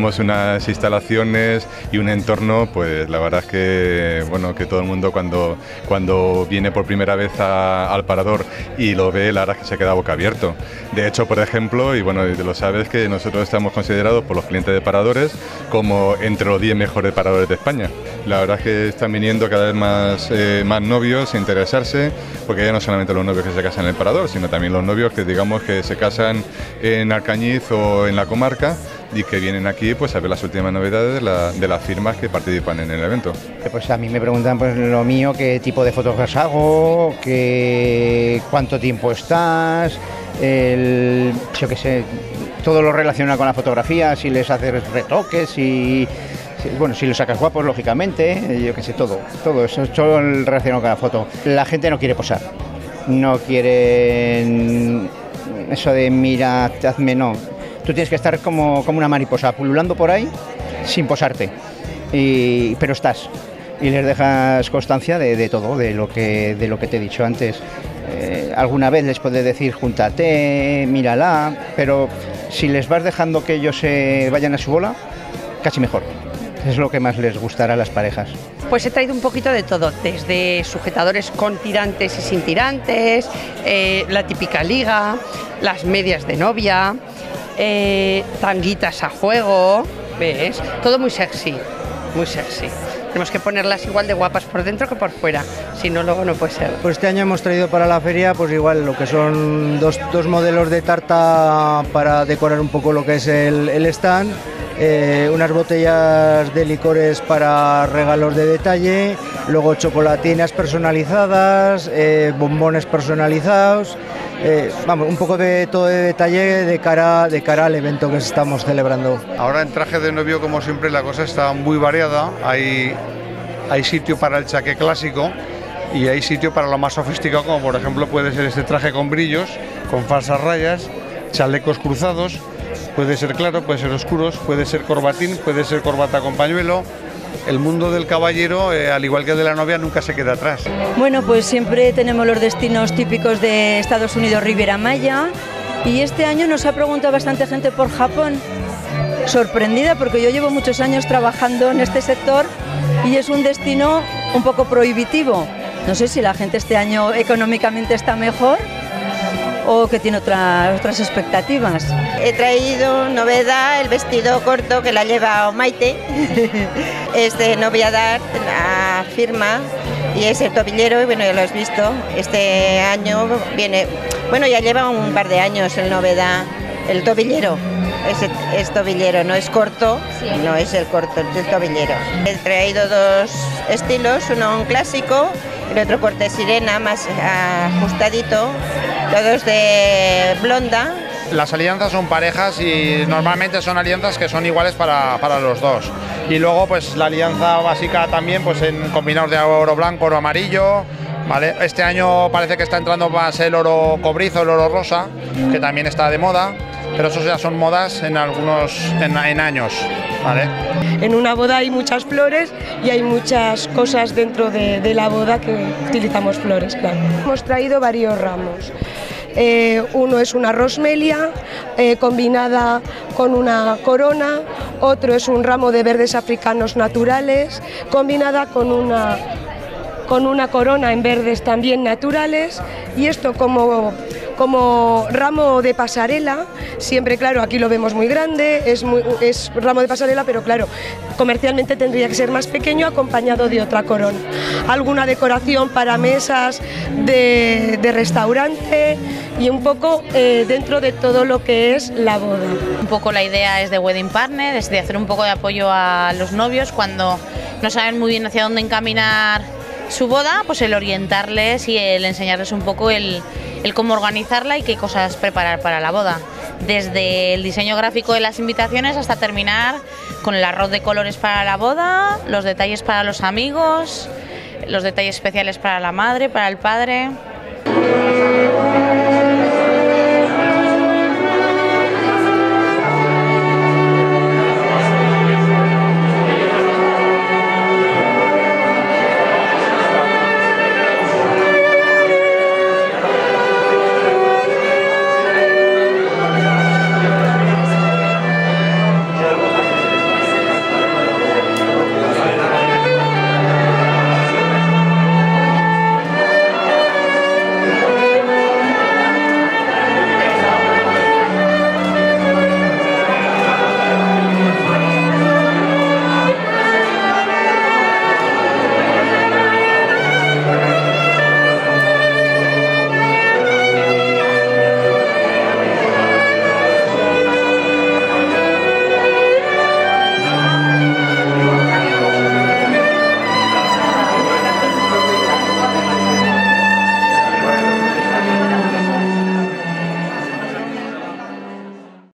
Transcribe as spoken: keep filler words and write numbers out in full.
tenemos unas instalaciones y un entorno, pues la verdad es que, bueno, que todo el mundo cuando, cuando viene por primera vez a, al Parador y lo ve, la verdad es que se queda boca abierto. De hecho, por ejemplo, y bueno, lo sabes, que nosotros estamos considerados por los clientes de Paradores como entre los diez mejores paradores de España. La verdad es que están viniendo cada vez más, eh, más novios a interesarse, porque ya no solamente los novios que se casan en el Parador, sino también los novios que digamos que se casan en Alcañiz o en la comarca y que vienen aquí pues a ver las últimas novedades de, la, de las firmas que participan en el evento. Pues a mí me preguntan pues lo mío, qué tipo de fotos hago, qué, cuánto tiempo estás, el, yo qué sé, todo lo relacionado con la fotografía, si les haces retoques y... Bueno, si lo sacas guapos, lógicamente, yo que sé, todo, todo eso es todo relacionado con la foto. La gente no quiere posar, no quiere eso de mira, hazme, no. Tú tienes que estar como, como una mariposa, pululando por ahí sin posarte, y, pero estás y les dejas constancia de, de todo, de lo, que, de lo que te he dicho antes. Eh, alguna vez les puedes decir, júntate, mírala, pero si les vas dejando que ellos se vayan a su bola, casi mejor. Es lo que más les gustará a las parejas. Pues he traído un poquito de todo, desde sujetadores con tirantes y sin tirantes, eh, la típica liga, las medias de novia, eh, tanguitas a juego, ¿ves? Todo muy sexy, muy sexy. Tenemos que ponerlas igual de guapas por dentro que por fuera, si no luego no puede ser. Pues este año hemos traído para la feria pues igual lo que son dos, dos modelos de tarta para decorar un poco lo que es el, el stand. Eh, unas botellas de licores para regalos de detalle, luego chocolatinas personalizadas, eh, bombones personalizados, eh, vamos, un poco de todo de detalle de cara, de cara al evento que estamos celebrando. Ahora en traje de novio, como siempre, la cosa está muy variada, hay, hay sitio para el chaqué clásico y hay sitio para lo más sofisticado, como por ejemplo puede ser este traje con brillos, con falsas rayas, chalecos cruzados. Puede ser claro, puede ser oscuros, puede ser corbatín, puede ser corbata con pañuelo. El mundo del caballero, eh, al igual que de la novia, nunca se queda atrás. Bueno, pues siempre tenemos los destinos típicos de Estados Unidos, Riviera Maya. Y este año nos ha preguntado bastante gente por Japón. Sorprendida, porque yo llevo muchos años trabajando en este sector y es un destino un poco prohibitivo. No sé si la gente este año económicamente está mejor o que tiene otra, otras expectativas. He traído novedad, el vestido corto que la lleva Maite, este no voy a dar la firma, y es el tobillero, y bueno, ya lo has visto, este año viene, bueno, ya lleva un par de años el novedad, el tobillero. Es, es tobillero, no es corto, sí. No es el corto, es el tobillero. He traído dos estilos, uno un clásico, el otro corte sirena, más ajustadito, todos de blonda. Las alianzas son parejas y normalmente son alianzas que son iguales para, para los dos. Y luego pues la alianza básica también, pues en combinados de oro blanco, oro amarillo. Vale. Este año parece que está entrando más el oro cobrizo, el oro rosa, que también está de moda. Pero eso ya son modas en algunos en, en años, ¿vale? En una boda hay muchas flores y hay muchas cosas dentro de, de la boda que utilizamos flores, claro. Hemos traído varios ramos. Eh, uno es una rosmelia eh, combinada con una corona, otro es un ramo de verdes africanos naturales combinada con una con una corona en verdes también naturales, y esto como como ramo de pasarela, siempre claro, aquí lo vemos muy grande, es, muy, es ramo de pasarela, pero claro, comercialmente tendría que ser más pequeño acompañado de otra corona. Alguna decoración para mesas de, de restaurante y un poco eh, dentro de todo lo que es la boda. Un poco la idea es de wedding partner, es de hacer un poco de apoyo a los novios cuando no saben muy bien hacia dónde encaminar su boda, pues el orientarles y el enseñarles un poco el... el cómo organizarla y qué cosas preparar para la boda, desde el diseño gráfico de las invitaciones hasta terminar con el arroz de colores para la boda, los detalles para los amigos, los detalles especiales para la madre, para el padre.